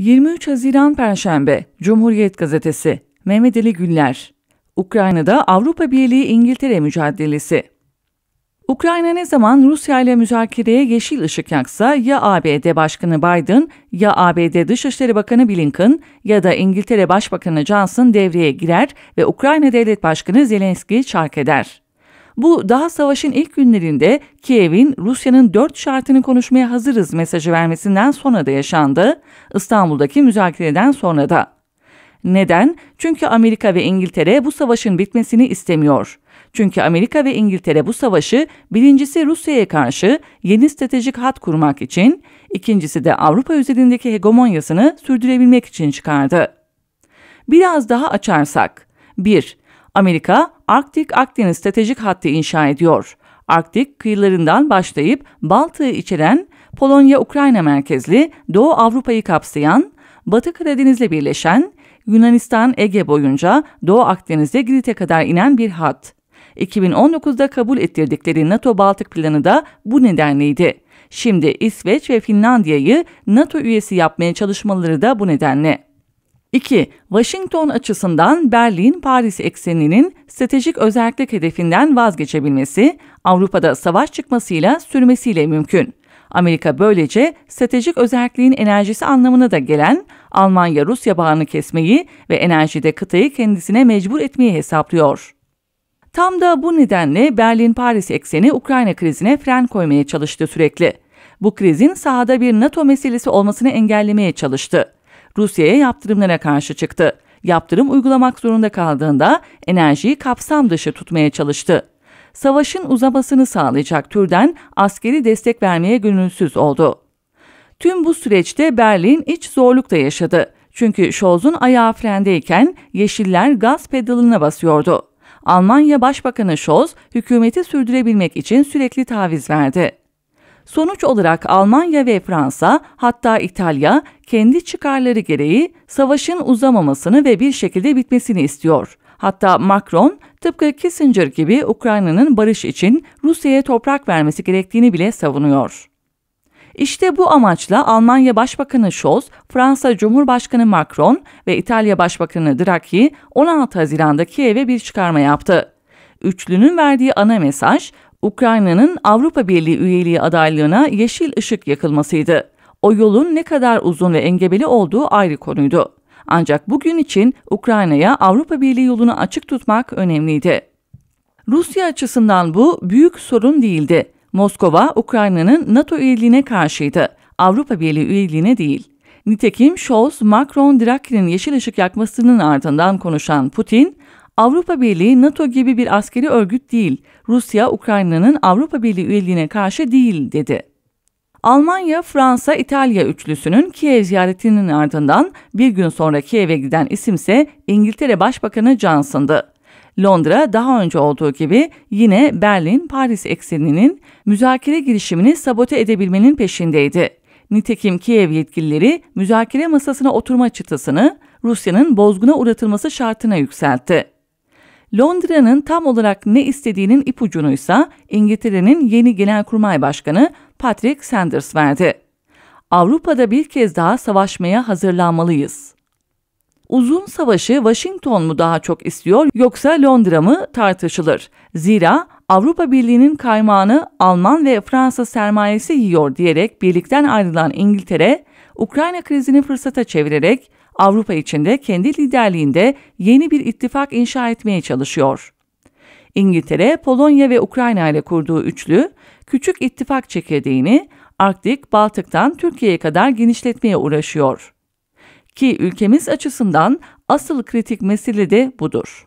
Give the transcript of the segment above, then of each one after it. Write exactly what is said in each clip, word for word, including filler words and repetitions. yirmi üç Haziran Perşembe, Cumhuriyet Gazetesi, Mehmet Ali Güller, Ukrayna'da Avrupa Birliği İngiltere mücadelesi. Ukrayna ne zaman Rusya ile müzakereye yeşil ışık yaksa ya A B D Başkanı Biden, ya A B D Dışişleri Bakanı Blinken ya da İngiltere Başbakanı Johnson devreye girer ve Ukrayna Devlet Başkanı Zelenski çark eder. Bu daha savaşın ilk günlerinde Kiev'in Rusya'nın dört şartını konuşmaya hazırız mesajı vermesinden sonra da yaşandı, İstanbul'daki müzakereden sonra da. Neden? Çünkü Amerika ve İngiltere bu savaşın bitmesini istemiyor. Çünkü Amerika ve İngiltere bu savaşı birincisi Rusya'ya karşı yeni stratejik hat kurmak için, ikincisi de Avrupa üzerindeki hegemonyasını sürdürebilmek için çıkardı. Biraz daha açarsak. bir. Amerika, Arktik-Akdeniz stratejik hattı inşa ediyor. Arktik kıyılarından başlayıp Baltık'ı içeren, Polonya-Ukrayna merkezli, Doğu Avrupa'yı kapsayan, Batı Karadeniz'le birleşen, Yunanistan Ege boyunca Doğu Akdeniz'de Girit'e kadar inen bir hat. iki bin on dokuzda kabul ettirdikleri NATO Baltık planı da bu nedenleydi. Şimdi İsveç ve Finlandiya'yı NATO üyesi yapmaya çalışmaları da bu nedenle. iki. Washington açısından Berlin-Paris ekseninin stratejik özellik hedefinden vazgeçebilmesi, Avrupa'da savaş çıkmasıyla sürmesiyle mümkün. Amerika böylece stratejik özelliğin enerjisi anlamına da gelen Almanya-Rusya bağını kesmeyi ve enerjide kıtayı kendisine mecbur etmeyi hesaplıyor. Tam da bu nedenle Berlin-Paris ekseni Ukrayna krizine fren koymaya çalıştı sürekli. Bu krizin sahada bir NATO meselesi olmasını engellemeye çalıştı. Rusya'ya yaptırımlara karşı çıktı. Yaptırım uygulamak zorunda kaldığında enerjiyi kapsam dışı tutmaya çalıştı. Savaşın uzamasını sağlayacak türden askeri destek vermeye gönülsüz oldu. Tüm bu süreçte Berlin iç zorluk da yaşadı. Çünkü Scholz'un ayağı frendeyken Yeşiller gaz pedalına basıyordu. Almanya Başbakanı Scholz hükümeti sürdürebilmek için sürekli taviz verdi. Sonuç olarak Almanya ve Fransa, hatta İtalya kendi çıkarları gereği savaşın uzamamasını ve bir şekilde bitmesini istiyor. Hatta Macron, tıpkı Kissinger gibi Ukrayna'nın barış için Rusya'ya toprak vermesi gerektiğini bile savunuyor. İşte bu amaçla Almanya Başbakanı Scholz, Fransa Cumhurbaşkanı Macron ve İtalya Başbakanı Draghi on altı Haziran'da Kiev'e bir çıkarma yaptı. Üçlünün verdiği ana mesaj, Ukrayna'nın Avrupa Birliği üyeliği adaylığına yeşil ışık yakılmasıydı. O yolun ne kadar uzun ve engebeli olduğu ayrı konuydu. Ancak bugün için Ukrayna'ya Avrupa Birliği yolunu açık tutmak önemliydi. Rusya açısından bu büyük sorun değildi. Moskova, Ukrayna'nın NATO üyeliğine karşıydı, Avrupa Birliği üyeliğine değil. Nitekim Scholz, Macron, Draghi'nin yeşil ışık yakmasının ardından konuşan Putin, Avrupa Birliği NATO gibi bir askeri örgüt değil, Rusya, Ukrayna'nın Avrupa Birliği üyeliğine karşı değil dedi. Almanya, Fransa, İtalya üçlüsünün Kiev ziyaretinin ardından bir gün sonra Kiev'e giden isimse İngiltere Başbakanı Johnson'dı. Londra daha önce olduğu gibi yine Berlin-Paris ekseninin müzakere girişimini sabote edebilmenin peşindeydi. Nitekim Kiev yetkilileri müzakere masasına oturma çıtasını Rusya'nın bozguna uğratılması şartına yükseltti. Londra'nın tam olarak ne istediğinin ipucunuysa İngiltere'nin yeni Genelkurmay Başkanı Patrick Sanders verdi. Avrupa'da bir kez daha savaşmaya hazırlanmalıyız. Uzun savaşı Washington mu daha çok istiyor yoksa Londra mı tartışılır. Zira Avrupa Birliği'nin kaymağını Alman ve Fransa sermayesi yiyor diyerek birlikten ayrılan İngiltere, Ukrayna krizini fırsata çevirerek Avrupa içinde kendi liderliğinde yeni bir ittifak inşa etmeye çalışıyor. İngiltere, Polonya ve Ukrayna ile kurduğu üçlü, küçük ittifak çekirdeğini Arktik, Baltık'tan Türkiye'ye kadar genişletmeye uğraşıyor. Ki ülkemiz açısından asıl kritik mesele de budur.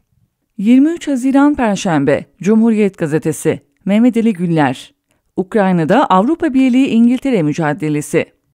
yirmi üç Haziran Perşembe, Cumhuriyet Gazetesi, Mehmet Ali Güller, Ukrayna'da Avrupa Birliği İngiltere mücadelesi.